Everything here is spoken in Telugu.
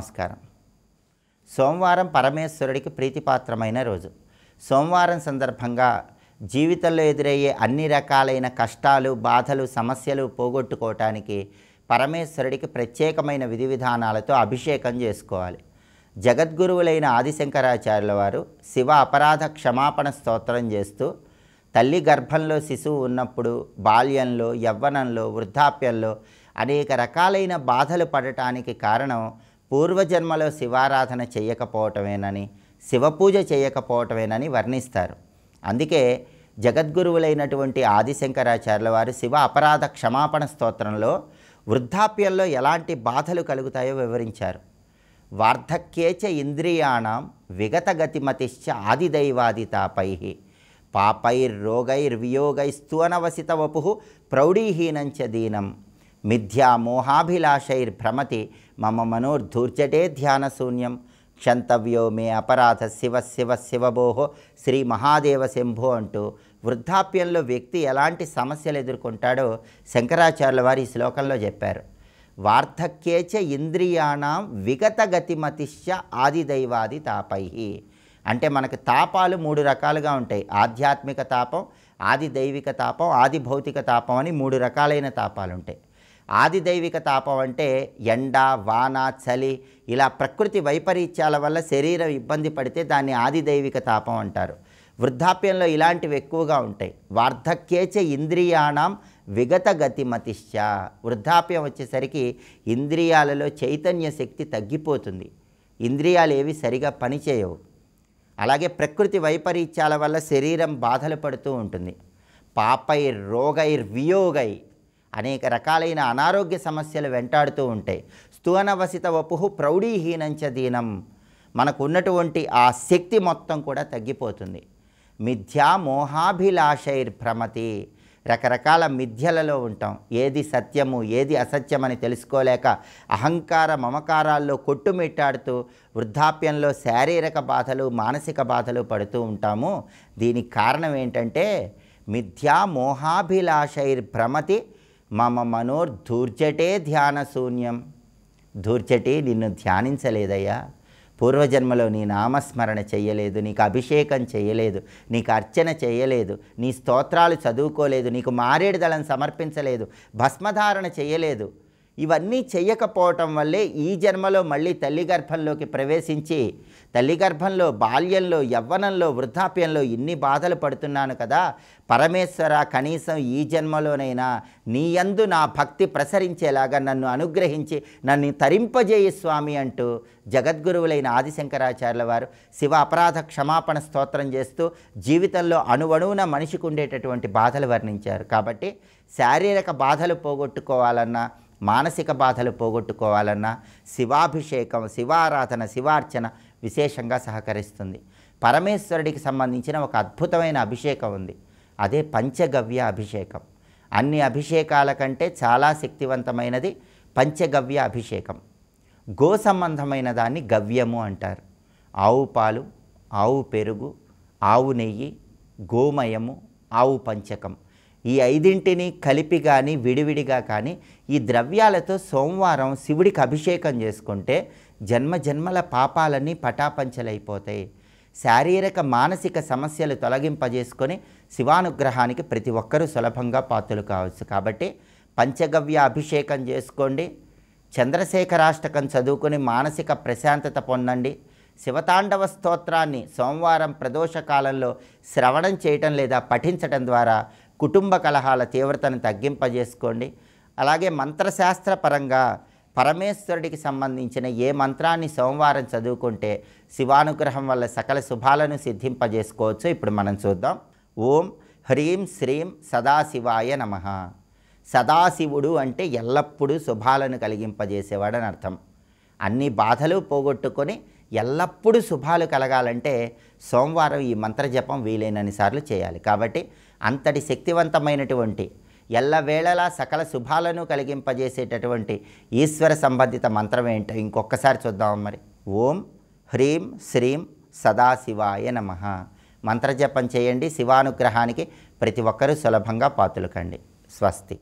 నమస్కారం. సోమవారం పరమేశ్వరుడికి ప్రీతిపాత్రమైన రోజు. సోమవారం సందర్భంగా జీవితంలో ఎదురయ్యే అన్ని రకాలైన కష్టాలు, బాధలు, సమస్యలు పోగొట్టుకోవటానికి పరమేశ్వరుడికి ప్రత్యేకమైన విధి విధానాలతో అభిషేకం చేసుకోవాలి. జగద్గురువులైన ఆదిశంకరాచార్యుల వారు శివ అపరాధ క్షమాపణ స్తోత్రం చేస్తూ తల్లి గర్భంలో శిశువు ఉన్నప్పుడు, బాల్యంలో, యవ్వనంలో, వృద్ధాప్యంలో అనేక రకాలైన బాధలు పడటానికి కారణం పూర్వజన్మలో శివారాధన చేయకపోవటమేనని, శివపూజ చేయకపోవటమేనని వర్ణిస్తారు. అందుకే జగద్గురువులైనటువంటి ఆదిశంకరాచార్యుల వారు శివ అపరాధ క్షమాపణ స్తోత్రంలో వృద్ధాప్యంలో ఎలాంటి బాధలు కలుగుతాయో వివరించారు. వార్ధక్యేచ ఇంద్రియాణం విగతగతిమతిశ్చ ఆదిదైవాదితాపై పాపైర్రోగైర్వియోగైస్తూనవసిత వపు ప్రౌఢీహీనంచ దీనం మిథ్యా మోహాభిలాషైర్భ్రమతి మమ మనోర్ధూర్జటే ధ్యానశూన్యం క్షంతవ్యో మే అపరాధ శివ శివ శివభోహో శ్రీ మహాదేవ శంభో అంటూ వృద్ధాప్యంలో వ్యక్తి ఎలాంటి సమస్యలు ఎదుర్కొంటాడో శంకరాచార్యుల వారు ఈ శ్లోకంలో చెప్పారు. వార్ధక్యేచ ఇంద్రియాణం విగతగతిమతిశ్చ ఆదిదైవాది తాపై అంటే మనకు తాపాలు మూడు రకాలుగా ఉంటాయి. ఆధ్యాత్మిక తాపం, ఆది దైవిక తాపం, ఆది భౌతిక తాపం అని మూడు రకాలైన తాపాలు ఉంటాయి. ఆది దైవిక తాపం అంటే ఎండ, వాన, చలి ఇలా ప్రకృతి వైపరీత్యాల వల్ల శరీరం ఇబ్బంది పడితే దాన్ని ఆది దైవిక తాపం అంటారు. వృద్ధాప్యంలో ఇలాంటివి ఎక్కువగా ఉంటాయి. వార్ధక్యేచ ఇంద్రియాణం విగతగతిమతిశ్చ వృద్ధాప్యం వచ్చేసరికి ఇంద్రియాలలో చైతన్య శక్తి తగ్గిపోతుంది. ఇంద్రియాలు ఏవి సరిగా పనిచేయవు. అలాగే ప్రకృతి వైపరీత్యాల వల్ల శరీరం బాధలు పడుతూ ఉంటుంది. పాపైర్ రోగైర్ వియోగై అనేక రకాలైన అనారోగ్య సమస్యలు వెంటాడుతూ ఉంటాయి. స్థూనవసిత వపుః ప్రౌఢీహీనంచ దీనం మనకు ఉన్నటువంటి ఆ శక్తి మొత్తం కూడా తగ్గిపోతుంది. మిథ్యా మోహాభిలాషైర్ భ్రమతి రకరకాల మిథ్యలలో ఉంటాం. ఏది సత్యము, ఏది అసత్యమని తెలుసుకోలేక అహంకార మమకారాల్లో కొట్టుమిట్టాడుతూ వృద్ధాప్యంలో శారీరక బాధలు, మానసిక బాధలు పడుతూ ఉంటాము. దీనికి కారణం ఏంటంటే మిథ్యా మోహాభిలాషైర్ భ్రమతి మమ మనోర్ధూర్జటే ధ్యానశూన్యం ధూర్జటి నిన్ను ధ్యానించలేదయ్యా, పూర్వజన్మలో నీ నామస్మరణ చేయలేదు, నీకు అభిషేకం చేయలేదు, నీకు అర్చన చేయలేదు, నీ స్తోత్రాలు చదువుకోలేదు, నీకు మారేడుదళం సమర్పించలేదు, భస్మధారణ చేయలేదు. ఇవన్నీ చేయకపోవటం వల్లే ఈ జన్మలో మళ్ళీ తల్లి గర్భంలోకి ప్రవేశించి తల్లి గర్భంలో, బాల్యంలో, యవ్వనంలో, వృద్ధాప్యంలో ఇన్ని బాధలు పడుతున్నాను కదా పరమేశ్వర, కనీసం ఈ జన్మలోనైనా నీయందు నా భక్తి ప్రసరించేలాగా నన్ను అనుగ్రహించి నన్ను తరింపజేయి స్వామి అంటూ జగద్గురువులైన ఆదిశంకరాచార్యుల వారు శివ అపరాధ క్షమాపణ స్తోత్రం చేస్తూ జీవితంలో అణువణువున మనిషికి ఉండేటటువంటి బాధలు వర్ణించారు. కాబట్టి శారీరక బాధలు పోగొట్టుకోవాలన్నా, మానసిక బాధలు పోగొట్టుకోవాలన్నా శివాభిషేకం, శివారాధన, శివార్చన విశేషంగా సహకరిస్తుంది. పరమేశ్వరుడికి సంబంధించిన ఒక అద్భుతమైన అభిషేకం ఉంది. అదే పంచగవ్య అభిషేకం. అన్ని అభిషేకాల కంటే చాలా శక్తివంతమైనది పంచగవ్య అభిషేకం. గో సంబంధమైన దాన్ని గవ్యము అంటారు. ఆవు పాలు, ఆవు పెరుగు, ఆవు నెయ్యి, గోమయము, ఆవు పంచకం ఈ ఐదింటిని కలిపి కానీ విడివిడిగా కానీ ఈ ద్రవ్యాలతో సోమవారం శివుడికి అభిషేకం చేసుకుంటే జన్మ జన్మల పాపాలన్నీ పటాపంచలైపోతాయి. శారీరక మానసిక సమస్యలు తొలగింపజేసుకొని శివానుగ్రహానికి ప్రతి ఒక్కరూ సులభంగా పాత్రలు కావచ్చు. కాబట్టి పంచగవ్య అభిషేకం చేసుకోండి, చంద్రశేఖరాష్టకం చదువుకొని మానసిక ప్రశాంతత పొందండి. శివతాండవ స్తోత్రాన్ని సోమవారం ప్రదోషకాలంలో శ్రవణం చేయటం లేదా పఠించటం ద్వారా కుటుంబ కలహాల తీవ్రతను తగ్గింపజేసుకోండి. అలాగే మంత్రశాస్త్ర పరంగా పరమేశ్వరుడికి సంబంధించిన ఏ మంత్రాన్ని సోమవారం చదువుకుంటే శివానుగ్రహం వల్ల సకల శుభాలను సిద్ధింపజేసుకోవచ్చు. ఇప్పుడు మనం చూద్దాం. ఓం హ్రీం శ్రీం సదాశివాయ నమః. సదాశివుడు అంటే ఎల్లప్పుడూ శుభాలను కలిగింపజేసేవాడని అర్థం. అన్ని బాధలు పోగొట్టుకొని ఎల్లప్పుడూ శుభాలు కలగాలంటే సోమవారం ఈ మంత్రజపం వీలైనన్ని సార్లు చేయాలి. కాబట్టి అంతటి శక్తివంతమైనటువంటి, ఎల్లవేళలా సకల శుభాలను కలిగింపజేసేటటువంటి ఈశ్వర సంబంధిత మంత్రం ఏంటో ఇంకొకసారి చూద్దాం మరి. ఓం హ్రీం శ్రీం సదాశివాయ నమః మంత్రజపం చేయండి. శివానుగ్రహానికి ప్రతి ఒక్కరూ సులభంగా పాత్రలు కండి. స్వస్తి.